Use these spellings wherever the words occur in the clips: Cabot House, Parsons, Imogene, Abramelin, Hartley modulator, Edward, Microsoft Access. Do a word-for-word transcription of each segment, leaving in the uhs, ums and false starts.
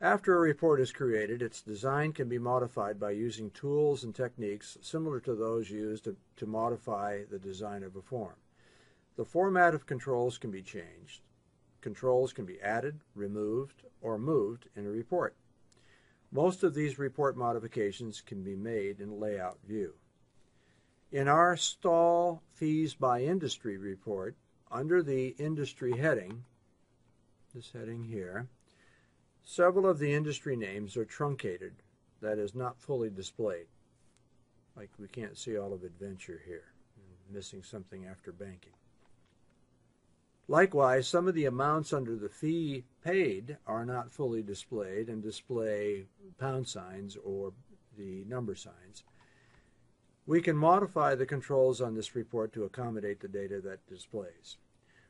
After a report is created, its design can be modified by using tools and techniques similar to those used to, to modify the design of a form. The format of controls can be changed. Controls can be added, removed, or moved in a report. Most of these report modifications can be made in layout view. In our stall fees by industry report, under the industry heading, this heading here, several of the industry names are truncated, that is not fully displayed. Like we can't see all of adventure here, missing something after banking. Likewise, some of the amounts under the fee paid are not fully displayed and display pound signs or the number signs. We can modify the controls on this report to accommodate the data that displays.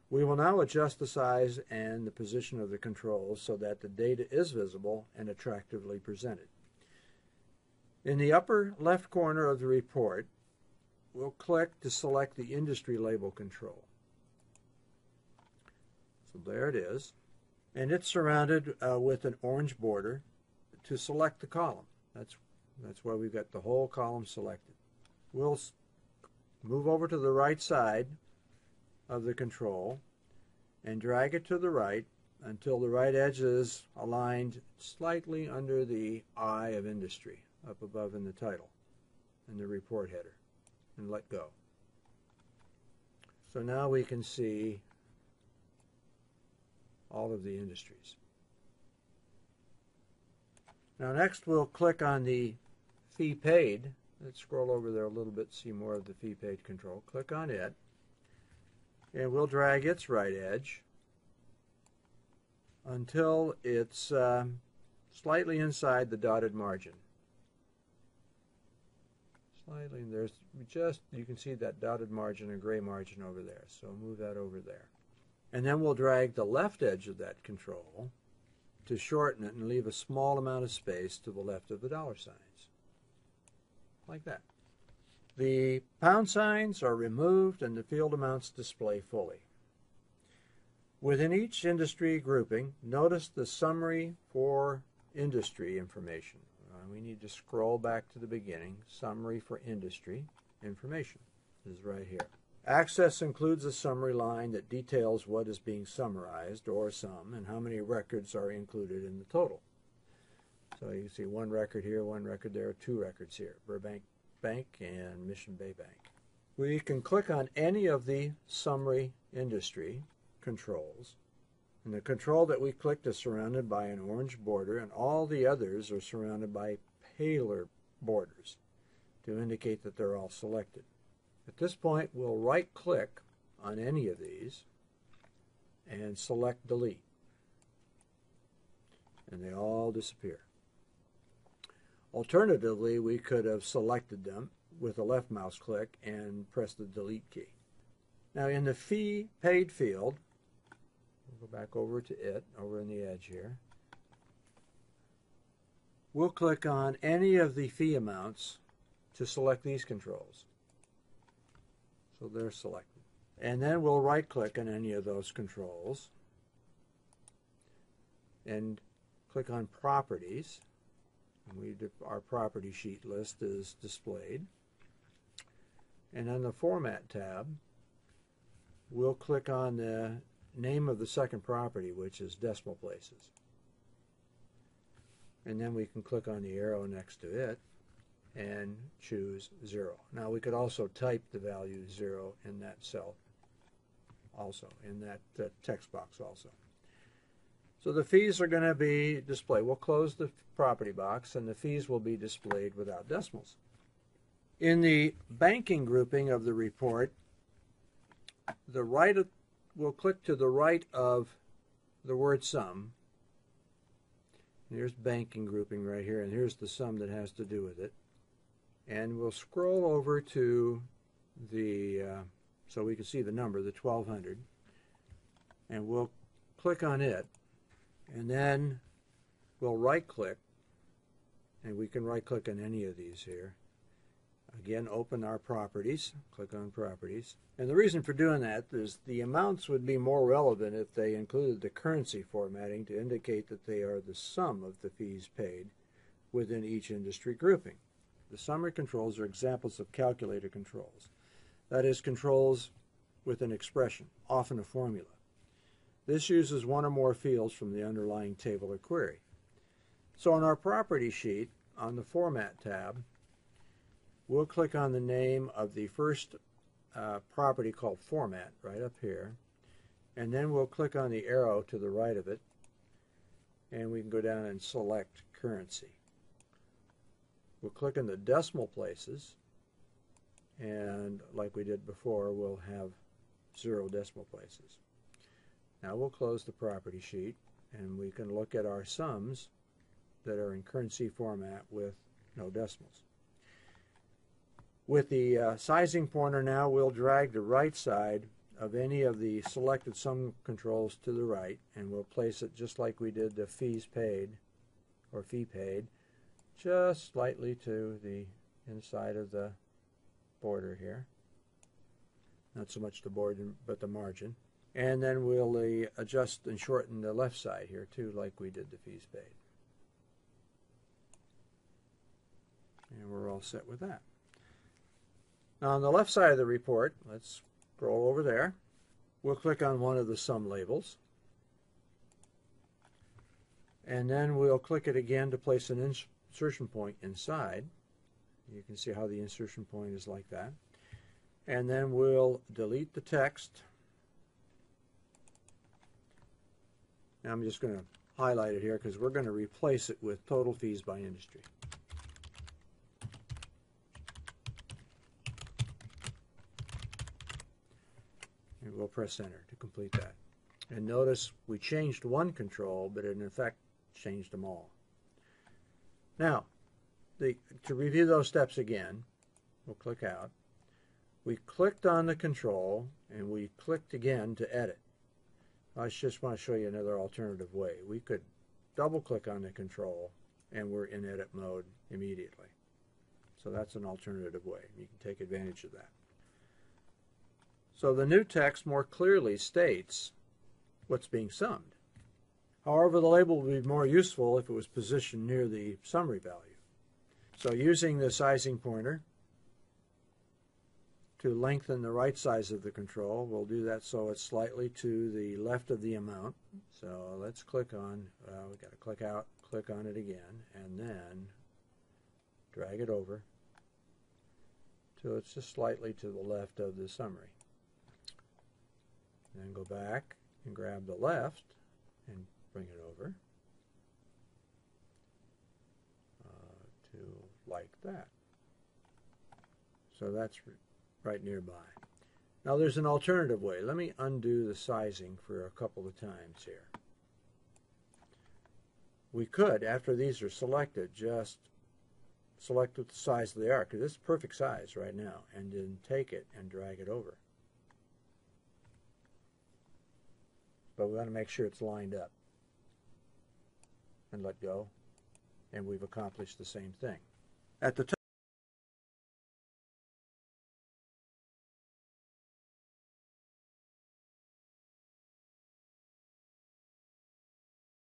We will now adjust the size and the position of the controls so that the data is visible and attractively presented. In the upper left corner of the report, we'll click to select the industry label control. So there it is, and it's surrounded uh, with an orange border to select the column. That's, that's why we've got the whole column selected. We'll move over to the right side of the control and drag it to the right until the right edge is aligned slightly under the eye of industry, up above in the title and the report header, and let go. So now we can see all of the industries. Now next we'll click on the fee paid. Let's scroll over there a little bit, see more of the fee paid control. Click on it, and we'll drag its right edge until it's um, slightly inside the dotted margin. Slightly, and there's just, you can see that dotted margin or gray margin over there, so move that over there. And then we'll drag the left edge of that control to shorten it and leave a small amount of space to the left of the dollar signs, like that. The pound signs are removed and the field amounts display fully. Within each industry grouping, notice the summary for industry information. Uh, we need to scroll back to the beginning. Summary for industry information is right here. Access includes a summary line that details what is being summarized, or some, and how many records are included in the total. So you can see one record here, one record there, two records here, Burbank Bank and Mission Bay Bank. We can click on any of the summary industry controls, and the control that we clicked is surrounded by an orange border, and all the others are surrounded by paler borders to indicate that they're all selected. At this point, we'll right-click on any of these and select Delete, and they all disappear. Alternatively, we could have selected them with a left mouse click and pressed the Delete key. Now in the Fee Paid field, we'll go back over to it, over in the edge here, we'll click on any of the fee amounts to select these controls. So they're selected. And then we'll right-click on any of those controls and click on Properties. And we our property sheet list is displayed. And on the Format tab, we'll click on the name of the second property, which is decimal places. And then we can click on the arrow next to it and choose zero. Now we could also type the value zero in that cell also, in that uh, text box also. So the fees are going to be displayed. We'll close the property box and the fees will be displayed without decimals. In the banking grouping of the report, the right of, we'll click to the right of the word sum. Here's banking grouping right here, and here's the sum that has to do with it. And we'll scroll over to the, uh, so we can see the number, the twelve hundred, and we'll click on it, and then we'll right-click, and we can right-click on any of these here, again, open our properties, click on properties. And the reason for doing that is the amounts would be more relevant if they included the currency formatting to indicate that they are the sum of the fees paid within each industry grouping. The summary controls are examples of calculator controls. That is, controls with an expression, often a formula. This uses one or more fields from the underlying table or query. So on our property sheet, on the Format tab, we'll click on the name of the first uh, property called Format right up here, and then we'll click on the arrow to the right of it, and we can go down and select Currency. We'll click on the decimal places, and like we did before, we'll have zero decimal places. Now we'll close the property sheet, and we can look at our sums that are in currency format with no decimals. With the uh, sizing pointer now, we'll drag the right side of any of the selected sum controls to the right, and we'll place it just like we did the fees paid, or fee paid, just slightly to the inside of the border here. Not so much the border, but the margin. And then we'll uh, adjust and shorten the left side here too, like we did the fees paid. And we're all set with that. Now on the left side of the report, let's scroll over there. We'll click on one of the sum labels. And then we'll click it again to place an insertion point inside. You can see how the insertion point is like that. And then we'll delete the text. Now I'm just going to highlight it here because we're going to replace it with total fees by industry. And we'll press enter to complete that. And notice we changed one control, but it in effect changed them all. Now, the, to review those steps again, we'll click out. We clicked on the control, and we clicked again to edit. I just want to show you another alternative way. We could double-click on the control, and we're in edit mode immediately. So that's an alternative way. You can take advantage of that. So the new text more clearly states what's being summed. However, the label would be more useful if it was positioned near the summary value. So using the sizing pointer to lengthen the right size of the control, we'll do that so it's slightly to the left of the amount. So let's click on, uh, we've got to click out, click on it again, and then drag it over till it's just slightly to the left of the summary. Then go back and grab the left and bring it over uh, to like that. So that's right nearby. Now there's an alternative way. Let me undo the sizing for a couple of times here. We could, after these are selected, just select what the size they are, because it's perfect size right now, and then take it and drag it over. But we want to make sure it's lined up, and let go, and we've accomplished the same thing. At the